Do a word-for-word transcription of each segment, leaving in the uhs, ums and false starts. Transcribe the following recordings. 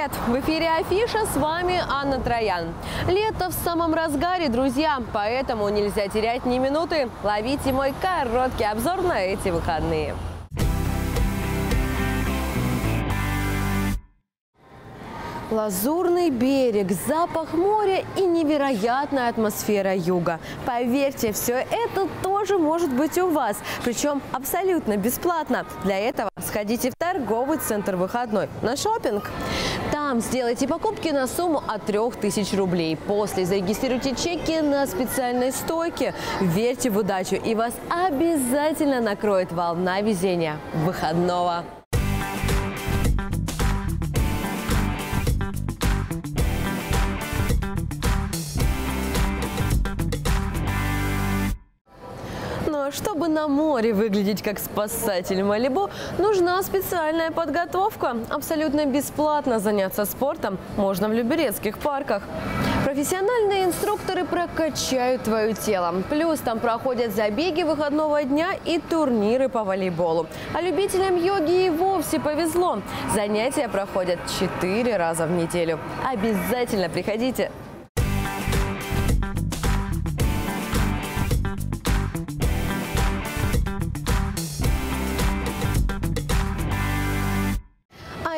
Привет! В эфире Афиша, с вами Анна Троян. Лето в самом разгаре, друзья, поэтому нельзя терять ни минуты. Ловите мой короткий обзор на эти выходные. Лазурный берег, запах моря и невероятная атмосфера юга. Поверьте, все это тоже может быть у вас, причем абсолютно бесплатно. Для этого сходите в торговый центр выходной на шопинг. Там сделайте покупки на сумму от трёх тысяч рублей. После зарегистрируйте чеки на специальной стойке. Верьте в удачу, и вас обязательно накроет волна везения выходного. Чтобы на море выглядеть как спасатель Малибу, нужна специальная подготовка. Абсолютно бесплатно заняться спортом можно в Люберецких парках. Профессиональные инструкторы прокачают твое тело. Плюс там проходят забеги выходного дня и турниры по волейболу. А любителям йоги и вовсе повезло. Занятия проходят четыре раза в неделю. Обязательно приходите!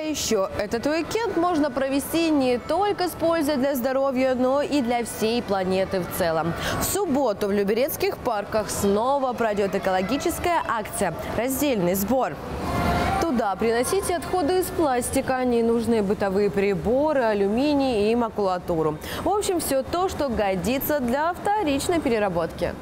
Еще этот уикенд можно провести не только с пользой для здоровья, но и для всей планеты в целом. В субботу в Люберецких парках снова пройдет экологическая акция «Раздельный сбор». Туда приносите отходы из пластика, ненужные бытовые приборы, алюминий и макулатуру. В общем, все то, что годится для вторичной переработки.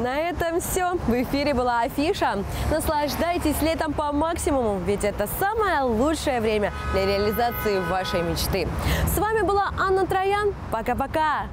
На этом все. В эфире была Афиша. Наслаждайтесь летом по максимуму, ведь это самое лучшее время для реализации вашей мечты. С вами была Анна Троян. Пока-пока!